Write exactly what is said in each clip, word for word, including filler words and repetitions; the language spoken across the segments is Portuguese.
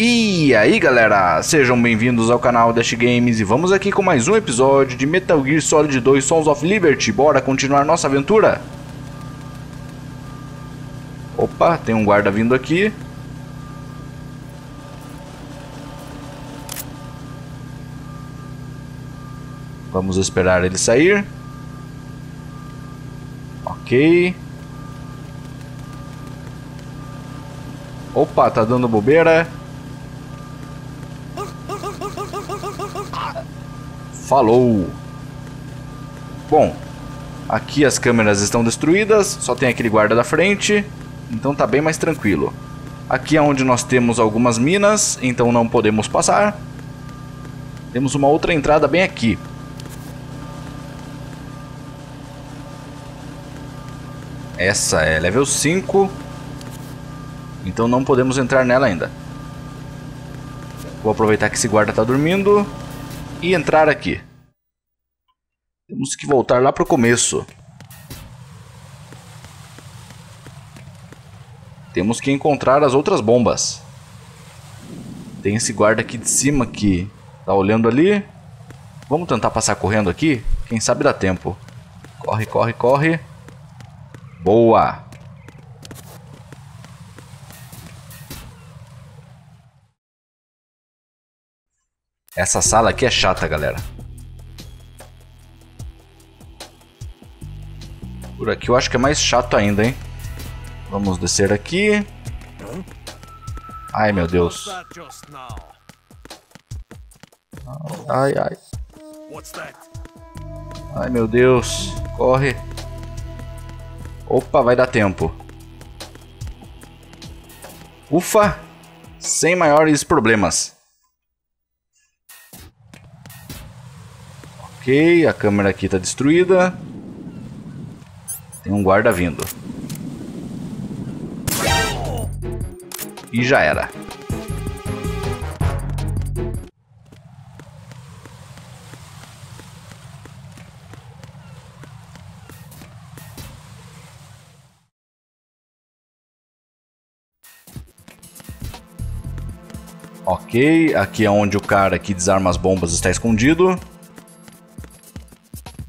E aí galera, sejam bem-vindos ao canal Dash Games e vamos aqui com mais um episódio de Metal Gear Solid dois Sons of Liberty. Bora continuar nossa aventura? Opa, tem um guarda vindo aqui. Vamos esperar ele sair. Ok. Opa, tá dando bobeira. Falou! Bom, aqui as câmeras estão destruídas, só tem aquele guarda da frente, então tá bem mais tranquilo. Aqui é onde nós temos algumas minas, então não podemos passar. Temos uma outra entrada bem aqui. Essa é level cinco, então não podemos entrar nela ainda. Vou aproveitar que esse guarda tá dormindo e entrar aqui. Temos que voltar lá pro começo. Temos que encontrar as outras bombas. Tem esse guarda aqui de cima que tá olhando ali. Vamos tentar passar correndo aqui? Quem sabe dá tempo. Corre, corre, corre. Boa! Essa sala aqui é chata, galera. Por aqui eu acho que é mais chato ainda, hein? Vamos descer aqui. Ai, meu Deus. Ai, ai. Ai, meu Deus. Corre. Opa, vai dar tempo. Ufa! Sem maiores problemas. Ok, a câmera aqui está destruída. Tem um guarda vindo. E já era. Ok, aqui é onde o cara que desarma as bombas está escondido.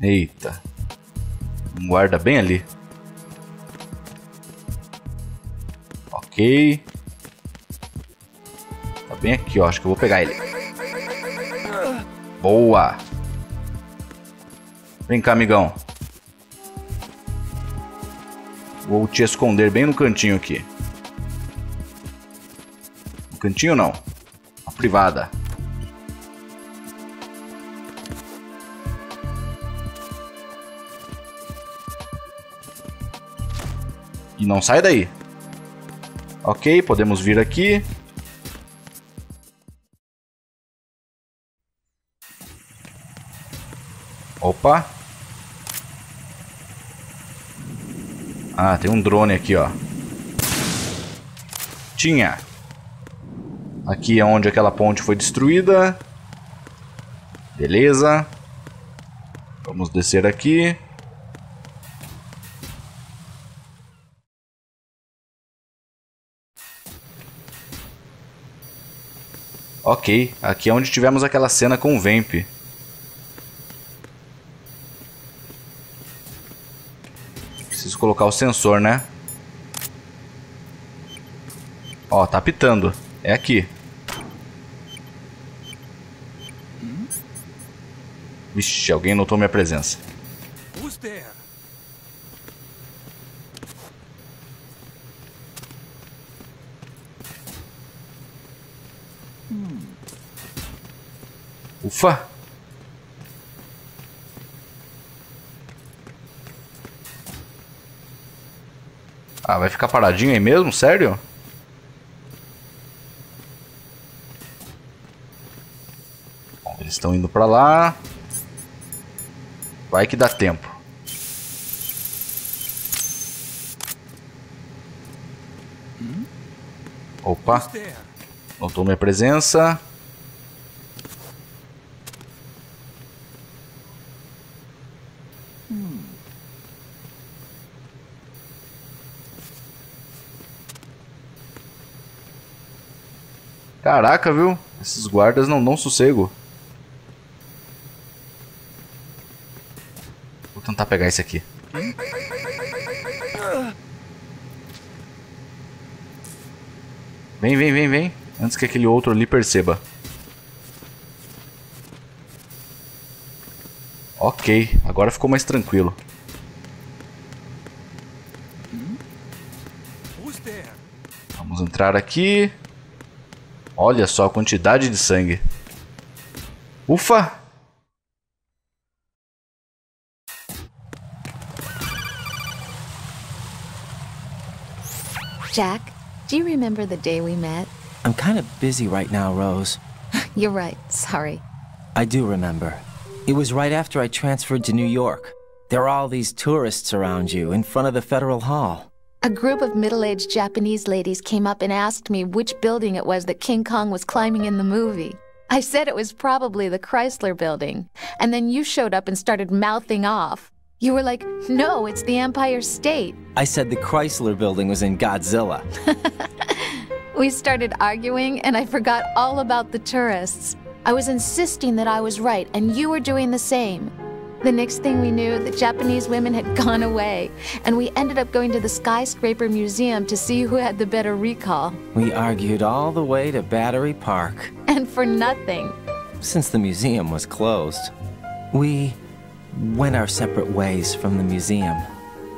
Eita, um guarda bem ali. Ok. Tá bem aqui, ó. Acho que eu vou pegar ele. Boa. Vem cá, amigão. Vou te esconder bem no cantinho aqui. No cantinho não. A privada. E não sai daí. Ok, podemos vir aqui. Opa. Ah, tem um drone aqui, ó. Tinha. Aqui é onde aquela ponte foi destruída. Beleza. Vamos descer aqui. Ok, aqui é onde tivemos aquela cena com o Vamp. Preciso colocar o sensor, né? Ó, tá pitando. É aqui. Vixe, alguém notou minha presença. Ufa! Ah, vai ficar paradinho aí mesmo? Sério? Bom, eles estão indo pra lá. Vai que dá tempo. Opa! Notou minha presença. Caraca, viu? Esses guardas não dão sossego. Vou tentar pegar esse aqui. Vem, vem, vem, vem. Antes que aquele outro ali perceba. Ok, agora ficou mais tranquilo. Vamos entrar aqui. Olha só a quantidade de sangue. Ufa! Jack, do you remember the day we met? I'm kind of busy right now, Rose. You're right, sorry. I do remember. It was right after I transferred to New York. There are all these tourists around you, in front of the Federal Hall. A group of middle-aged Japanese ladies came up and asked me which building it was that King Kong was climbing in the movie. I said it was probably the Chrysler Building. And then you showed up and started mouthing off. You were like, no, it's the Empire State. I said the Chrysler Building was in Godzilla. We started arguing, and I forgot all about the tourists. I was insisting that I was right, and you were doing the same. The next thing we knew, the Japanese women had gone away, and we ended up going to the Skyscraper Museum to see who had the better recall. We argued all the way to Battery Park. And for nothing. Since the museum was closed, we went our separate ways from the museum.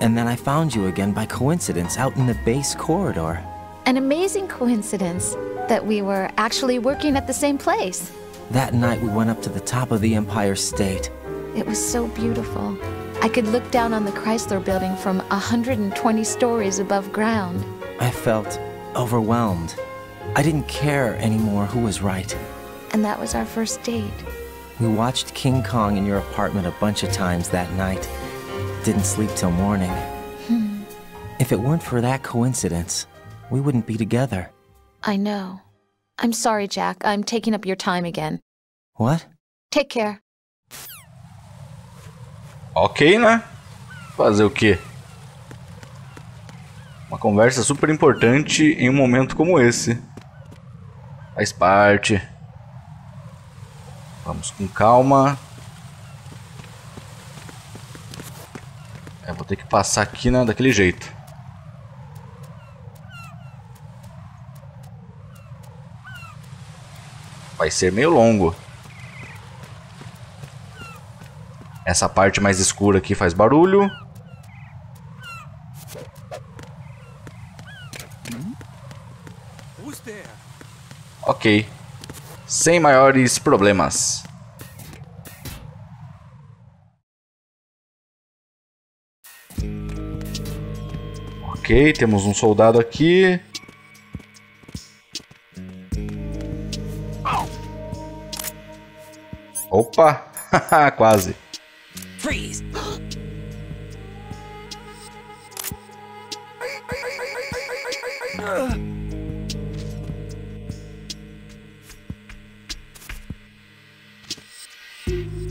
And then I found you again by coincidence out in the base corridor. An amazing coincidence that we were actually working at the same place. That night we went up to the top of the Empire State. It was so beautiful. I could look down on the Chrysler Building from one hundred twenty stories above ground. I felt overwhelmed. I didn't care anymore who was right. And that was our first date. We watched King Kong in your apartment a bunch of times that night. Didn't sleep till morning. Hmm. If it weren't for that coincidence, we wouldn't be together. I know. I'm sorry, Jack. I'm taking up your time again. What? Take care. Ok, né? Fazer o quê? Uma conversa super importante em um momento como esse. Faz parte. Vamos com calma. É, vou ter que passar aqui, né, daquele jeito. Vai ser meio longo. Essa parte mais escura aqui faz barulho. Ok. Sem maiores problemas. Ok, temos um soldado aqui. Opa, quase. Freeze.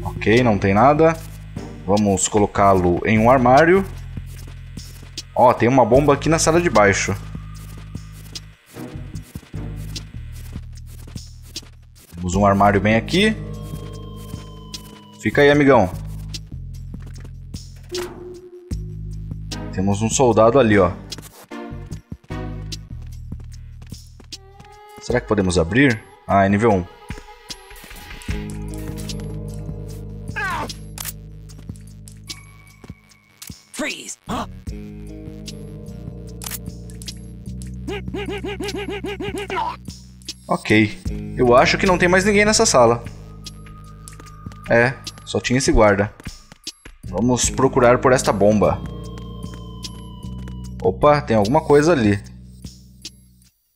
Ok, não tem nada. Vamos colocá-lo em um armário. Ó, oh, tem uma bomba aqui na sala de baixo. Temos um armário bem aqui. Fica aí, amigão. Temos um soldado ali, ó. Será que podemos abrir? Ah, é nível um. Ok, eu acho que não tem mais ninguém nessa sala. É, só tinha esse guarda. Vamos procurar por esta bomba. Opa, tem alguma coisa ali.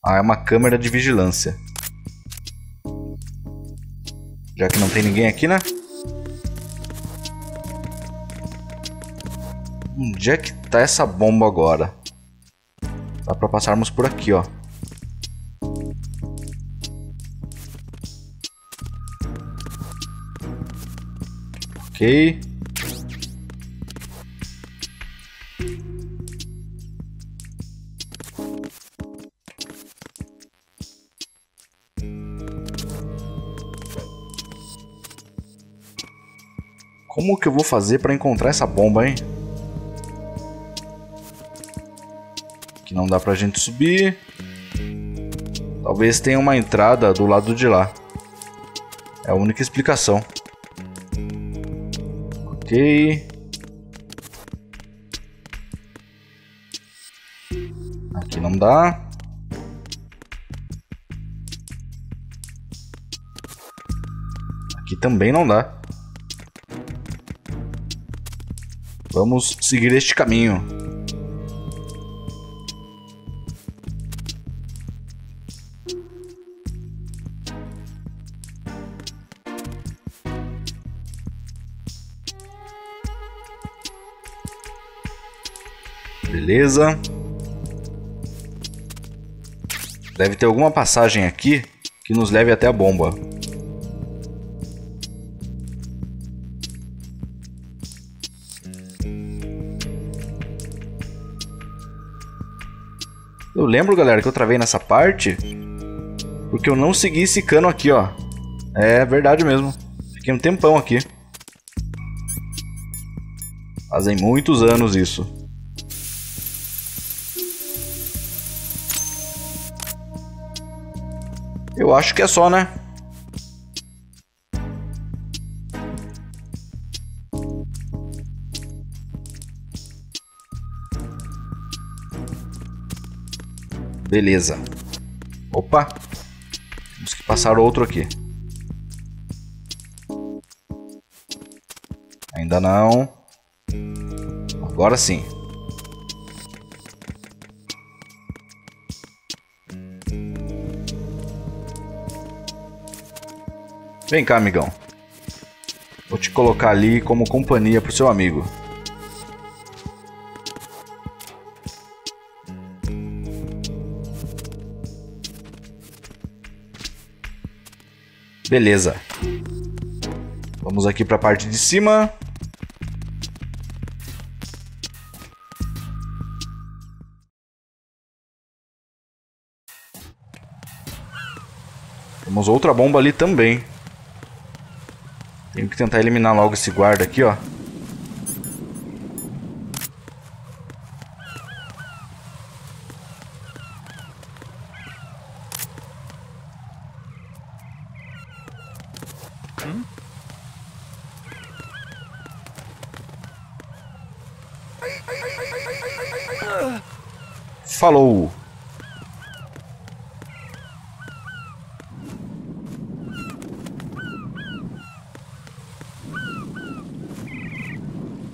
Ah, é uma câmera de vigilância. Já que não tem ninguém aqui, né? Onde é que tá essa bomba agora? Dá pra passarmos por aqui, ó. Ok. Como que eu vou fazer pra encontrar essa bomba, hein? Que não dá pra gente subir. Talvez tenha uma entrada do lado de lá. É a única explicação. Ok. Aqui não dá. Aqui também não dá. Vamos seguir este caminho. Beleza. Deve ter alguma passagem aqui que nos leve até a bomba. Eu lembro, galera, que eu travei nessa parte porque eu não segui esse cano aqui, ó. É verdade mesmo. Fiquei um tempão aqui. Fazem muitos anos isso. Eu acho que é só, né? Beleza. Opa. Temos que passar outro aqui. Ainda não. Agora sim. Vem cá, amigão. Vou te colocar ali como companhia pro seu amigo. Beleza. Vamos aqui para a parte de cima. Temos outra bomba ali também. Tenho que tentar eliminar logo esse guarda aqui, ó. Falou.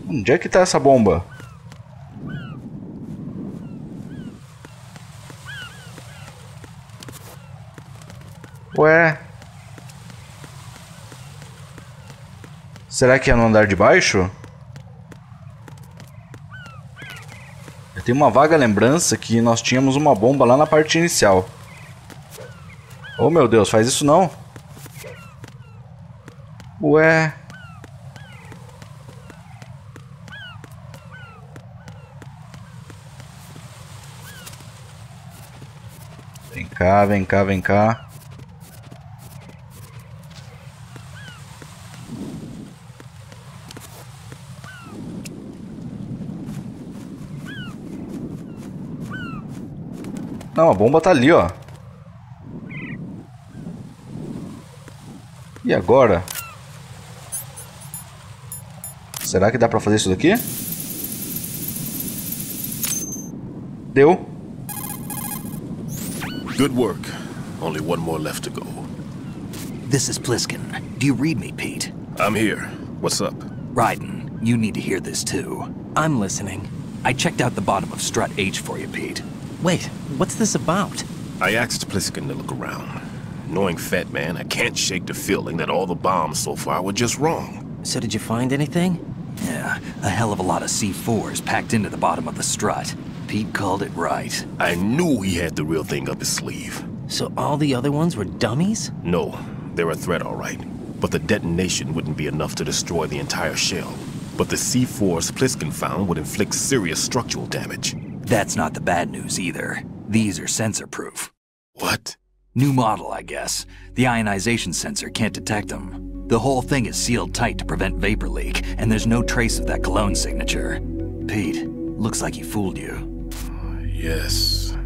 Onde é que tá essa bomba? Ué. Será que é no andar de baixo? Tem uma vaga lembrança que nós tínhamos uma bomba lá na parte inicial. Oh, meu Deus, faz isso não. Ué. Vem cá, vem cá, vem cá. Não, a bomba tá ali, ó. E agora? Será que dá pra fazer isso daqui? Deu. Good work. Only one more left to go. This is Pliskin. Do you read me, Pete? I'm here. What's up? Raiden, you need to hear this too. I'm listening. I checked out the bottom of Strut H for you, Pete. Wait, what's this about? I asked Pliskin to look around. Knowing Fat Man, I can't shake the feeling that all the bombs so far were just wrong. So did you find anything? Yeah, a hell of a lot of C fours packed into the bottom of the strut. Pete called it right. I knew he had the real thing up his sleeve. So all the other ones were dummies? No, they're a threat all right. But the detonation wouldn't be enough to destroy the entire shell. But the C fours Pliskin found would inflict serious structural damage. That's not the bad news either. These are sensor-proof. What? New model, I guess. The ionization sensor can't detect them. The whole thing is sealed tight to prevent vapor leak, and there's no trace of that cologne signature. Pete, looks like he fooled you. Uh, yes.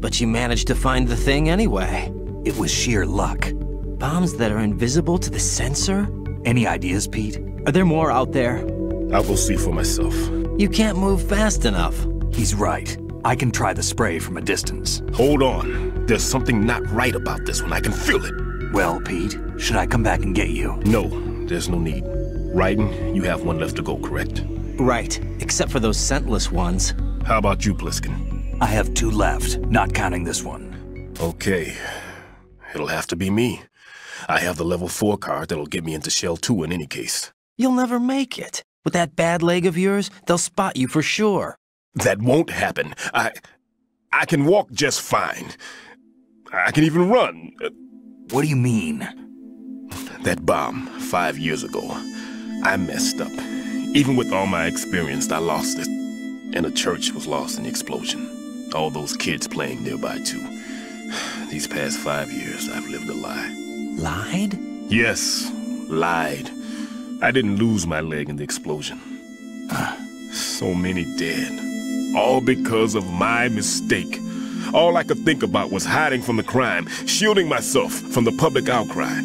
But you managed to find the thing anyway. It was sheer luck. Bombs that are invisible to the sensor? Any ideas, Pete? Are there more out there? I will see for myself. You can't move fast enough. He's right. I can try the spray from a distance. Hold on. There's something not right about this one. I can feel it. Well, Pete, should I come back and get you? No, there's no need. Raiden, you have one left to go, correct? Right, except for those scentless ones. How about you, Pliskin? I have two left, not counting this one. Okay. It'll have to be me. I have the level four card that'll get me into Shell two in any case. You'll never make it. With that bad leg of yours, they'll spot you for sure. That won't happen. I... I can walk just fine. I can even run. What do you mean? That bomb, five years ago. I messed up. Even with all my experience, I lost it. And a church was lost in the explosion. All those kids playing nearby, too. These past five years, I've lived a lie. Lied? Yes, lied. I didn't lose my leg in the explosion. So many dead. All because of my mistake. All I could think about was hiding from the crime, shielding myself from the public outcry.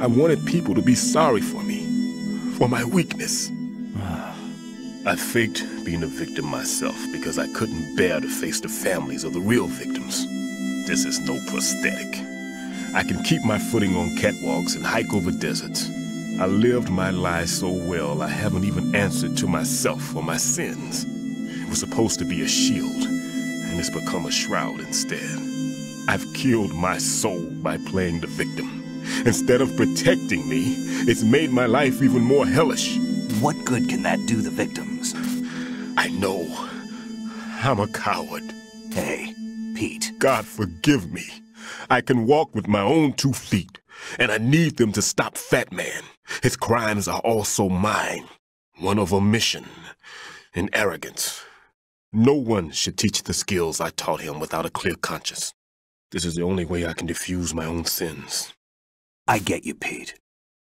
I wanted people to be sorry for me, for my weakness. I faked being a victim myself because I couldn't bear to face the families of the real victims. This is no prosthetic. I can keep my footing on catwalks and hike over deserts. I lived my lie so well, I haven't even answered to myself for my sins. It was supposed to be a shield, and it's become a shroud instead. I've killed my soul by playing the victim. Instead of protecting me, it's made my life even more hellish. What good can that do the victims? I know. I'm a coward. Hey, Pete. God forgive me. I can walk with my own two feet. And I need them to stop Fat Man. His crimes are also mine. One of omission and arrogance. No one should teach the skills I taught him without a clear conscience. This is the only way I can diffuse my own sins. I get you, Pete.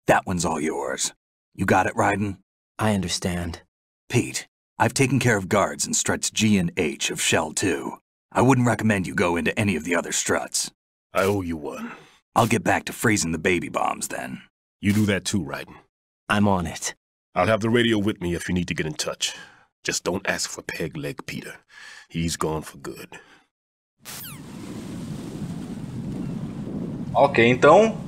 That one's all yours. You got it, Raiden? I understand. Pete, I've taken care of guards in struts G and H of Shell two. I wouldn't recommend you go into any of the other struts. I owe you one. I'll get back to freezing the baby bombs, then. You do that too, Raiden. I'm on it. I'll have the radio with me if you need to get in touch. Just don't ask for Peg Leg Peter. He's gone for good. Ok, então...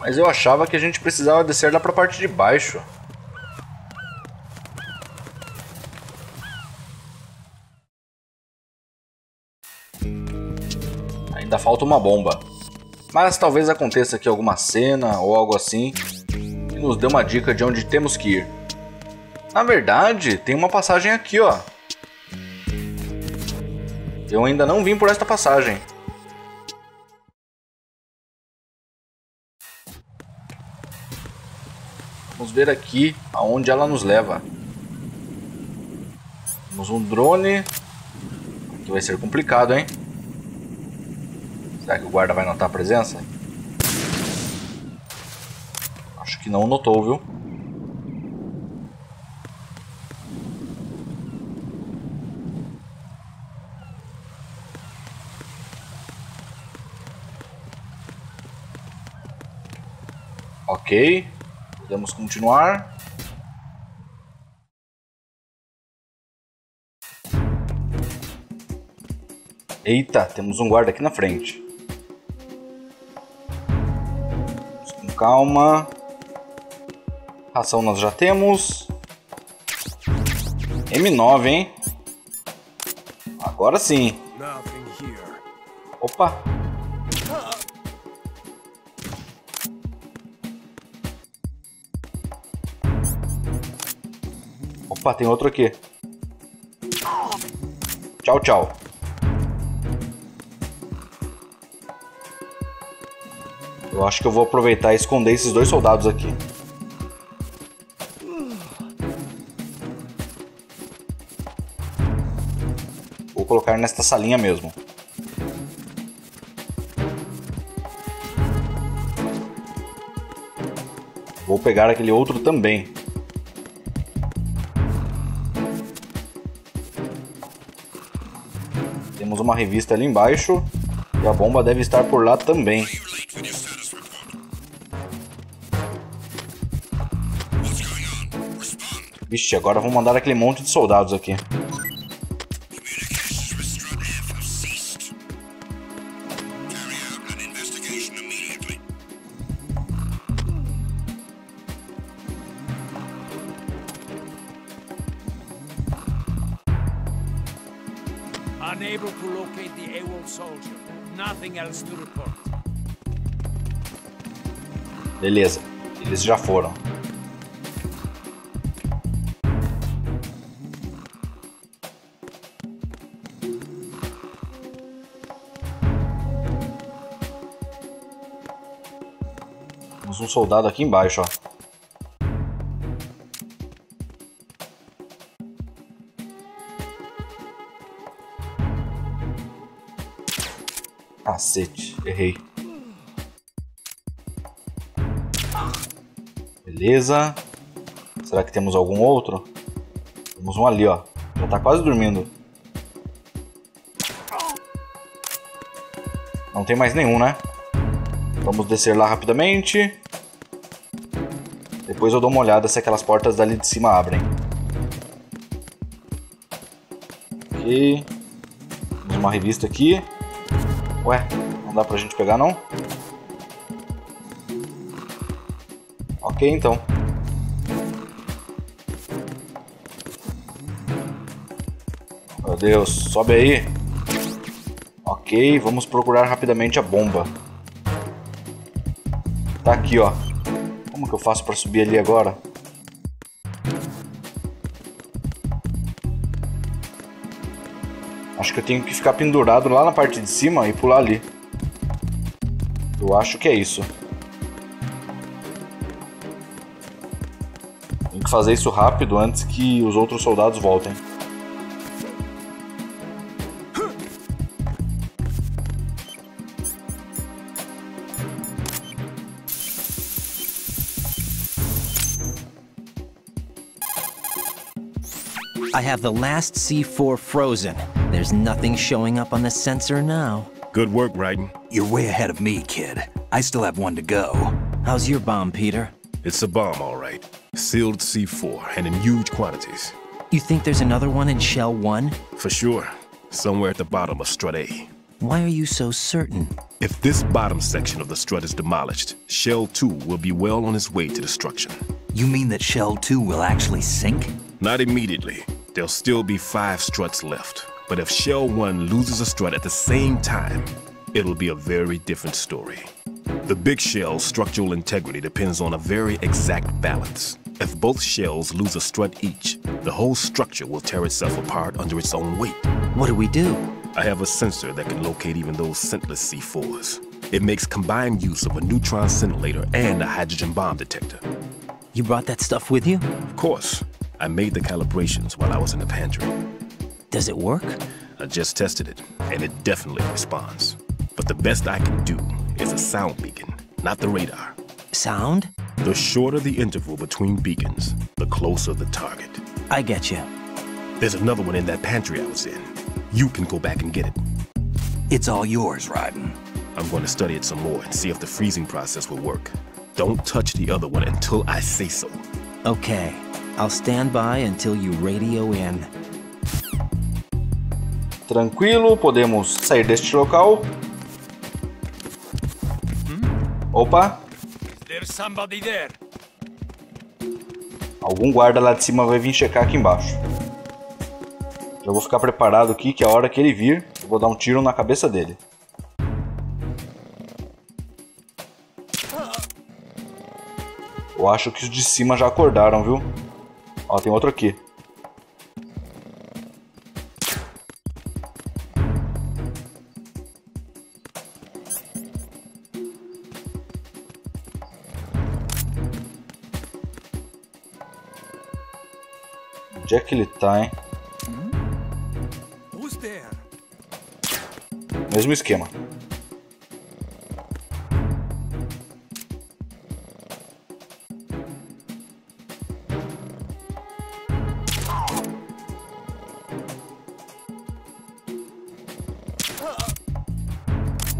Mas eu achava que a gente precisava descer lá pra parte de baixo. Ainda falta uma bomba, mas talvez aconteça aqui alguma cena ou algo assim que nos dê uma dica de onde temos que ir. Na verdade, tem uma passagem aqui, ó. Eu ainda não vim por esta passagem. Vamos ver aqui aonde ela nos leva. Temos um drone, que vai ser complicado, hein? Será que o guarda vai notar a presença? Acho que não notou, viu? Ok, podemos continuar. Eita, temos um guarda aqui na frente. Calma. Ração nós já temos. M nove, hein? Agora sim. Opa. Opa, tem outro aqui. Tchau, tchau. Eu acho que eu vou aproveitar e esconder esses dois soldados aqui. Vou colocar nesta salinha mesmo. Vou pegar aquele outro também. Temos uma revista ali embaixo. E a bomba deve estar por lá também. Vixe, agora vão mandar aquele monte de soldados aqui. Unable to locate the AWOL soldier. Nothing else to report. Beleza, eles já foram. Temos um soldado aqui embaixo, ó. Cacete, errei. Beleza. Será que temos algum outro? Temos um ali, ó. Já tá quase dormindo. Não tem mais nenhum, né? Vamos descer lá rapidamente. Depois eu dou uma olhada se aquelas portas dali de cima abrem. Ok. Temos uma revista aqui. Ué, não dá pra gente pegar não? Ok, então. Meu Deus, sobe aí. Ok, vamos procurar rapidamente a bomba. Tá aqui, ó. Como que eu faço pra subir ali agora? Acho que eu tenho que ficar pendurado lá na parte de cima e pular ali. Eu acho que é isso. Tenho que fazer isso rápido antes que os outros soldados voltem. I have the last C four frozen. There's nothing showing up on the sensor now. Good work, Raiden. You're way ahead of me, kid. I still have one to go. How's your bomb, Peter? It's a bomb, all right. Sealed C four, and in huge quantities. You think there's another one in Shell one? For sure. Somewhere at the bottom of Strut A. Why are you so certain? If this bottom section of the Strut is demolished, Shell two will be well on its way to destruction. You mean that Shell two will actually sink? Not immediately. There'll still be five Struts left. But if Shell one loses a Strut at the same time, it'll be a very different story. The big shell's structural integrity depends on a very exact balance. If both shells lose a Strut each, the whole structure will tear itself apart under its own weight. What do we do? I have a sensor that can locate even those scentless C fours. It makes combined use of a neutron scintillator and a hydrogen bomb detector. You brought that stuff with you? Of course. I made the calibrations while I was in the pantry. Does it work? I just tested it, and it definitely responds. But the best I can do is a sound beacon, not the radar. Sound? The shorter the interval between beacons, the closer the target. I get you. There's another one in that pantry I was in. You can go back and get it. It's all yours, Raiden. I'm going to study it some more and see if the freezing process will work. Don't touch the other one until I say so. Okay. I'll stand by until you radio in. Tranquilo, podemos sair deste local. Opa! Algum guarda lá de cima vai vir checar aqui embaixo. Já vou ficar preparado aqui, que a hora que ele vir, eu vou dar um tiro na cabeça dele. Eu acho que os de cima já acordaram, viu? Ó, tem outro aqui. Onde é que ele tá, hein? Mesmo esquema.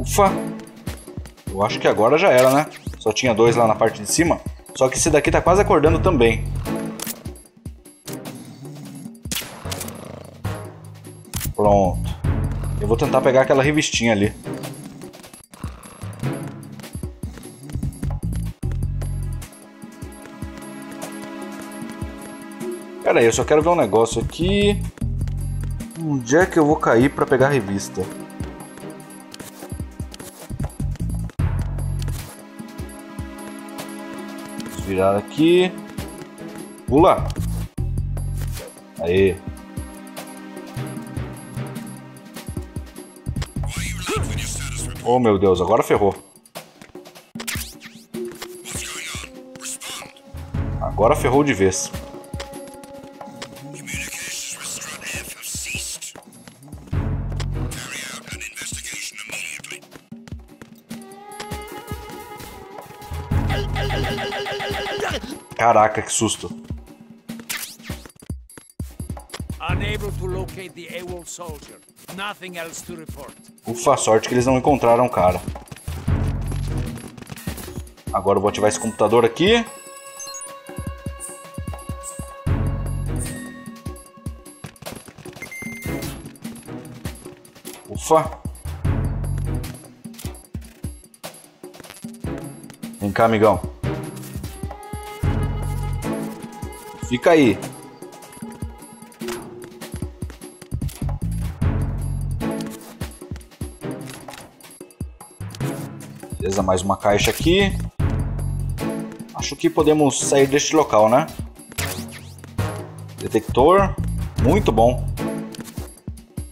Ufa. Eu acho que agora já era, né? Só tinha dois lá na parte de cima. Só que esse daqui tá quase acordando também. Pronto. Eu vou tentar pegar aquela revistinha ali. Pera aí, eu só quero ver um negócio aqui. Onde é que eu vou cair pra pegar a revista? Virar aqui. Pula. Aê. Oh meu Deus, agora ferrou. Agora ferrou de vez. Caraca, que susto. Ufa, sorte que eles não encontraram o cara. Agora eu vou ativar esse computador aqui. Ufa. Vem cá, amigão. Fica aí. Beleza, mais uma caixa aqui. Acho que podemos sair deste local, né? Detector. Muito bom.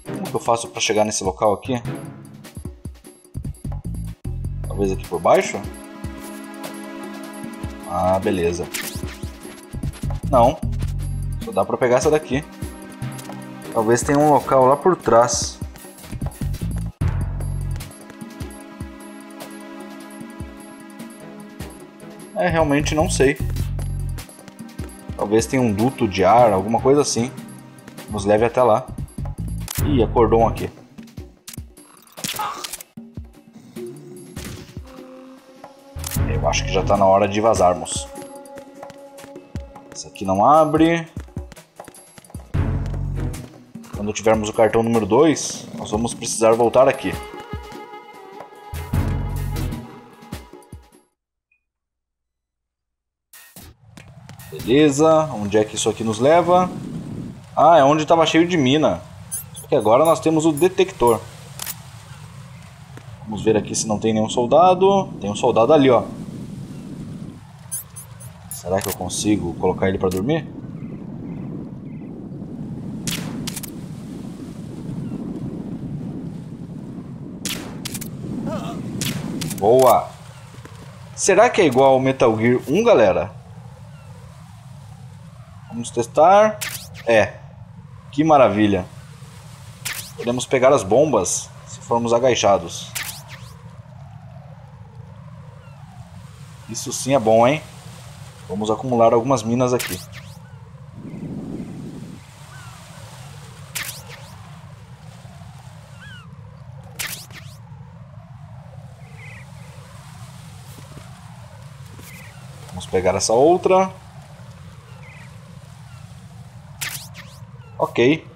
Como que eu faço para chegar nesse local aqui? Talvez aqui por baixo? Ah, beleza. Não, só dá pra pegar essa daqui. Talvez tenha um local lá por trás. É, realmente não sei. Talvez tenha um duto de ar, alguma coisa assim. Nos leve até lá. Ih, acordou um aqui. Eu acho que já tá na hora de vazarmos. Essa aqui não abre. Quando tivermos o cartão número dois, nós vamos precisar voltar aqui. Beleza, onde é que isso aqui nos leva? Ah, é onde estava cheio de mina. Só que agora nós temos o detector. Vamos ver aqui se não tem nenhum soldado. Tem um soldado ali, ó. Será que eu consigo colocar ele para dormir? Boa! Será que é igual ao Metal Gear um, galera? Vamos testar. É. Que maravilha. Podemos pegar as bombas se formos agachados. Isso sim é bom, hein? Vamos acumular algumas minas aqui. Vamos pegar essa outra. Ok.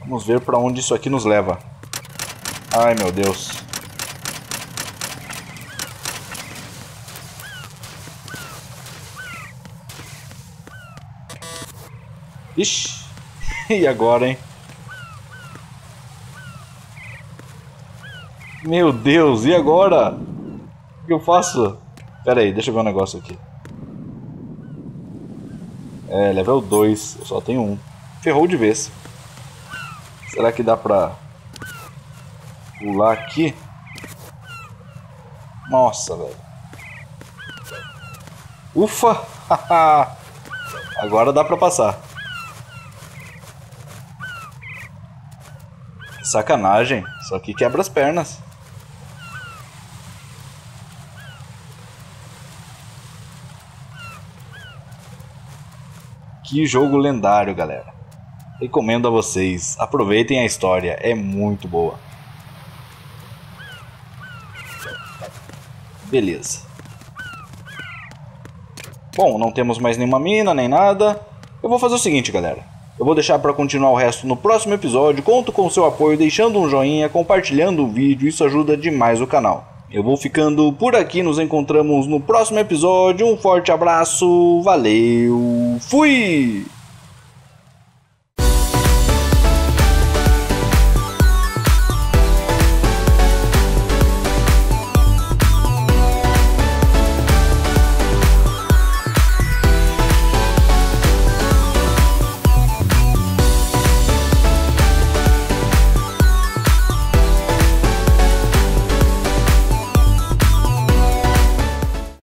Vamos ver para onde isso aqui nos leva. Ai, meu Deus. Ixi, e agora, hein? Meu Deus, e agora? O que eu faço? Pera aí, deixa eu ver um negócio aqui. É, level dois, eu só tenho um. Ferrou de vez. Será que dá pra pular aqui? Nossa, velho. Ufa! Agora dá pra passar. Sacanagem, só que quebra as pernas. Que jogo lendário, galera. Recomendo a vocês, aproveitem a história, é muito boa. Beleza. Bom, não temos mais nenhuma mina, nem nada. Eu vou fazer o seguinte, galera. Eu vou deixar para continuar o resto no próximo episódio. Conto com o seu apoio deixando um joinha, compartilhando o vídeo. Isso ajuda demais o canal. Eu vou ficando por aqui. Nos encontramos no próximo episódio. Um forte abraço. Valeu. Fui!